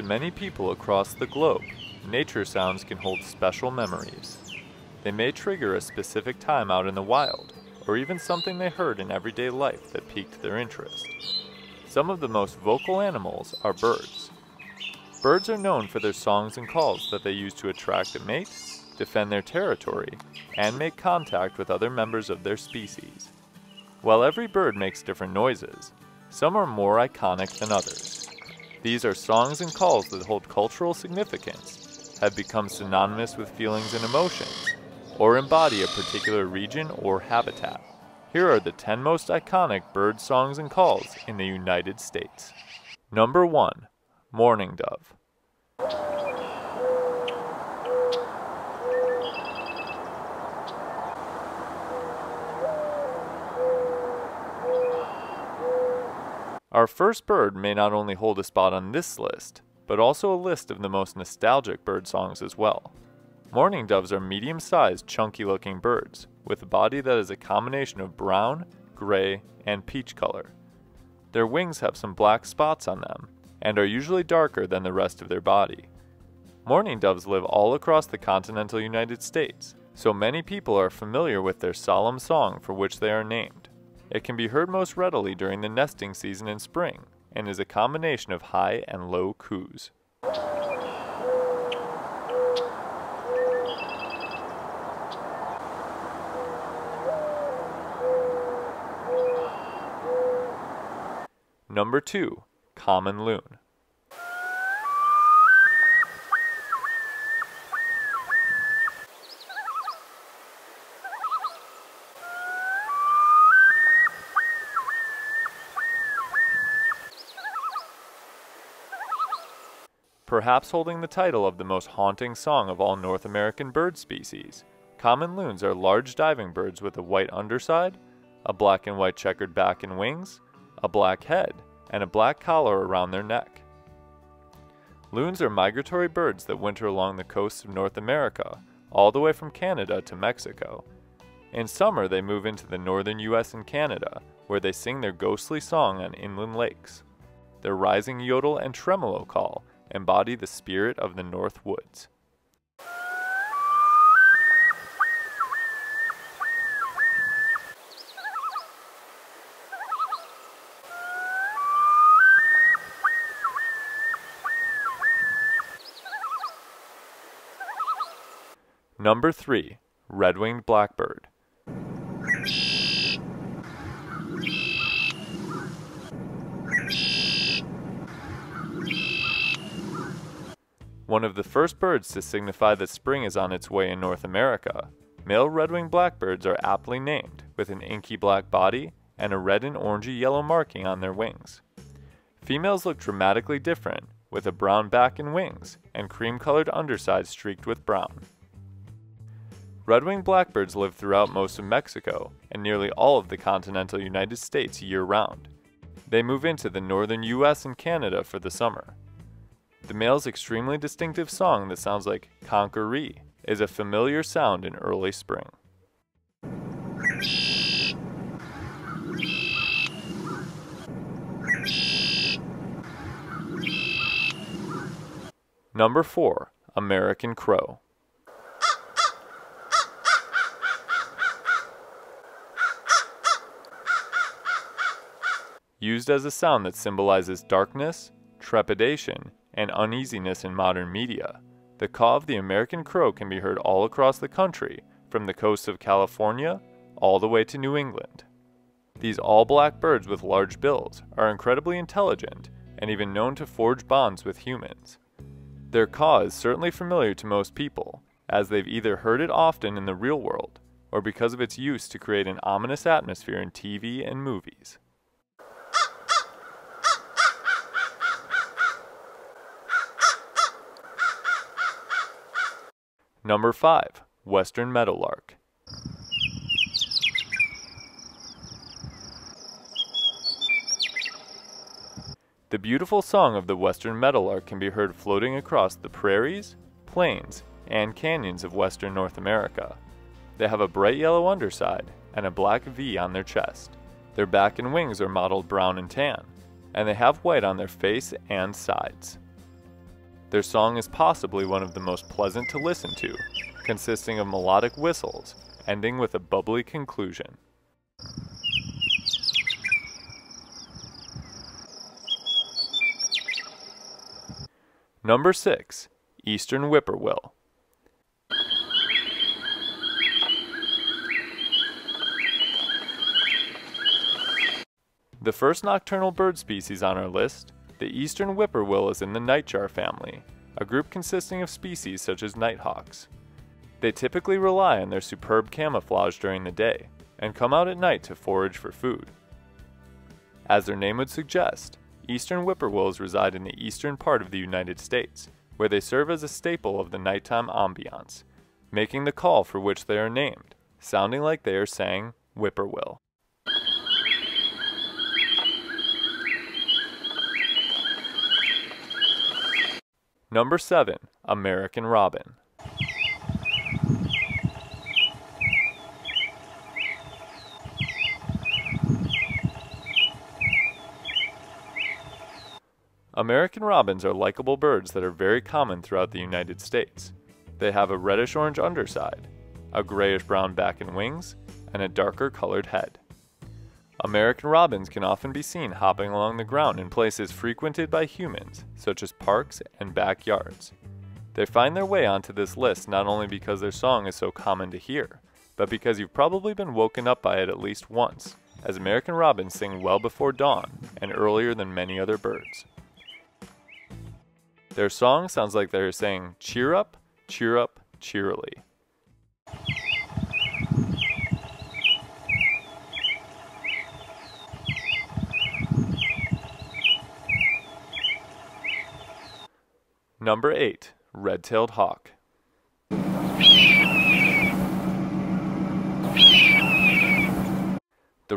To many people across the globe, nature sounds can hold special memories. They may trigger a specific time out in the wild, or even something they heard in everyday life that piqued their interest. Some of the most vocal animals are birds. Birds are known for their songs and calls that they use to attract a mate, defend their territory, and make contact with other members of their species. While every bird makes different noises, some are more iconic than others. These are songs and calls that hold cultural significance, have become synonymous with feelings and emotions, or embody a particular region or habitat. Here are the 10 most iconic bird songs and calls in the United States. Number 1. Mourning dove. Our first bird may not only hold a spot on this list, but also a list of the most nostalgic bird songs as well. Mourning doves are medium-sized, chunky-looking birds, with a body that is a combination of brown, gray, and peach color. Their wings have some black spots on them, and are usually darker than the rest of their body. Mourning doves live all across the continental United States, so many people are familiar with their solemn song for which they are named. It can be heard most readily during the nesting season in spring, and is a combination of high and low coos. Number 2. Common loon. Perhaps holding the title of the most haunting song of all North American bird species, common loons are large diving birds with a white underside, a black and white checkered back and wings, a black head, and a black collar around their neck. Loons are migratory birds that winter along the coasts of North America, all the way from Canada to Mexico. In summer, they move into the northern US and Canada, where they sing their ghostly song on inland lakes. Their rising yodel and tremolo call embody the spirit of the North Woods. Number 3. Red-winged blackbird. One of the first birds to signify that spring is on its way in North America, male red-winged blackbirds are aptly named, with an inky black body and a red and orangey-yellow marking on their wings. Females look dramatically different, with a brown back and wings, and cream-colored underside streaked with brown. Red-winged blackbirds live throughout most of Mexico and nearly all of the continental United States year-round. They move into the northern US and Canada for the summer. The male's extremely distinctive song that sounds like conkeree is a familiar sound in early spring. Number 4. American crow. Used as a sound that symbolizes darkness, trepidation, and uneasiness in modern media, the caw of the American crow can be heard all across the country, from the coast of California all the way to New England. These all-black birds with large bills are incredibly intelligent and even known to forge bonds with humans. Their caw is certainly familiar to most people, as they've either heard it often in the real world or because of its use to create an ominous atmosphere in TV and movies. Number 5. Western meadowlark. The beautiful song of the western meadowlark can be heard floating across the prairies, plains, and canyons of western North America. They have a bright yellow underside and a black V on their chest. Their back and wings are mottled brown and tan, and they have white on their face and sides. Their song is possibly one of the most pleasant to listen to, consisting of melodic whistles, ending with a bubbly conclusion. Number 6. Eastern Whippoorwill. The first nocturnal bird species on our list, the Eastern Whippoorwill is in the nightjar family, a group consisting of species such as nighthawks. They typically rely on their superb camouflage during the day, and come out at night to forage for food. As their name would suggest, Eastern whippoorwills reside in the eastern part of the United States, where they serve as a staple of the nighttime ambiance, making the call for which they are named, sounding like they are saying, whippoorwill. Number 7. American Robin. American robins are likable birds that are very common throughout the United States. They have a reddish-orange underside, a grayish-brown back and wings, and a darker colored head. American robins can often be seen hopping along the ground in places frequented by humans, such as parks and backyards. They find their way onto this list not only because their song is so common to hear, but because you've probably been woken up by it at least once, as American robins sing well before dawn and earlier than many other birds. Their song sounds like they're saying, cheer up, cheer up, cheerily. Number 8. Red-tailed hawk. The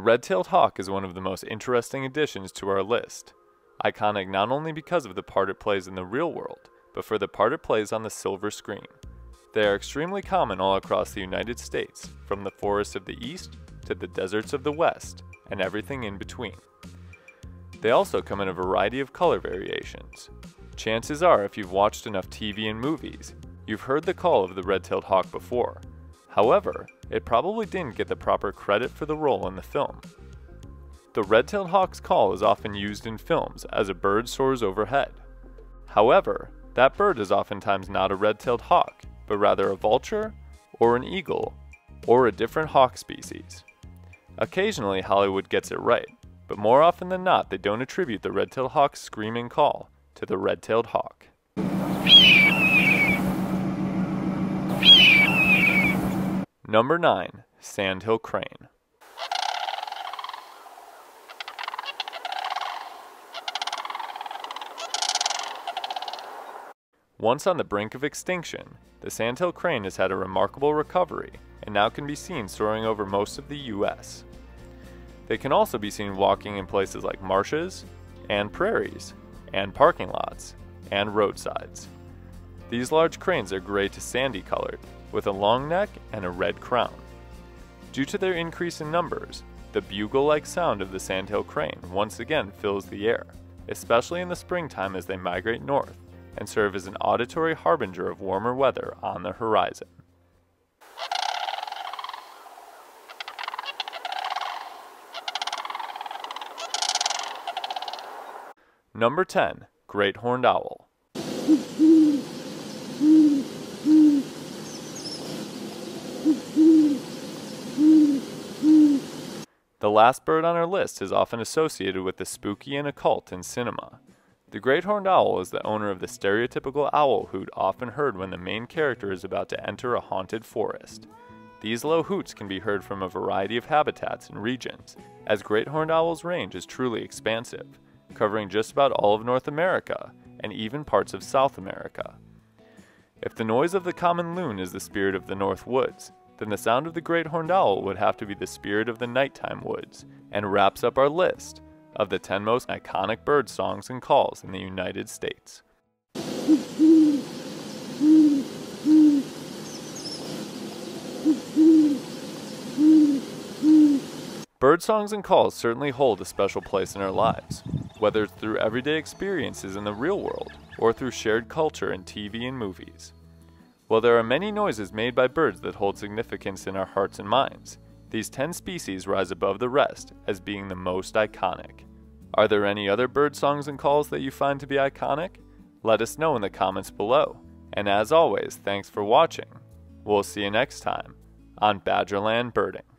red-tailed hawk is one of the most interesting additions to our list. Iconic not only because of the part it plays in the real world, but for the part it plays on the silver screen. They are extremely common all across the United States, from the forests of the east to the deserts of the west, and everything in between. They also come in a variety of color variations. Chances are, if you've watched enough TV and movies, you've heard the call of the red-tailed hawk before. However, it probably didn't get the proper credit for the role in the film. The red-tailed hawk's call is often used in films as a bird soars overhead. However, that bird is oftentimes not a red-tailed hawk, but rather a vulture, or an eagle, or a different hawk species. Occasionally Hollywood gets it right, but more often than not they don't attribute the red-tailed hawk's screaming call to the red-tailed hawk. Number 9. Sandhill crane. Once on the brink of extinction, the sandhill crane has had a remarkable recovery and now can be seen soaring over most of the U.S. They can also be seen walking in places like marshes, and prairies, and parking lots, and roadsides. These large cranes are gray to sandy colored, with a long neck and a red crown. Due to their increase in numbers, the bugle-like sound of the sandhill crane once again fills the air, especially in the springtime as they migrate north, and serve as an auditory harbinger of warmer weather on the horizon. Number 10. Great Horned Owl. The last bird on our list is often associated with the spooky and occult in cinema. The Great Horned Owl is the owner of the stereotypical owl hoot often heard when the main character is about to enter a haunted forest. These low hoots can be heard from a variety of habitats and regions, as Great Horned Owl's range is truly expansive, covering just about all of North America, and even parts of South America. If the noise of the common loon is the spirit of the North Woods, then the sound of the Great Horned Owl would have to be the spirit of the nighttime woods, and wraps up our list of the 10 most iconic bird songs and calls in the United States. Bird songs and calls certainly hold a special place in our lives, whether it's through everyday experiences in the real world, or through shared culture in TV and movies. While there are many noises made by birds that hold significance in our hearts and minds, these 10 species rise above the rest as being the most iconic. Are there any other bird songs and calls that you find to be iconic? Let us know in the comments below. And as always, thanks for watching. We'll see you next time on Badgerland Birding.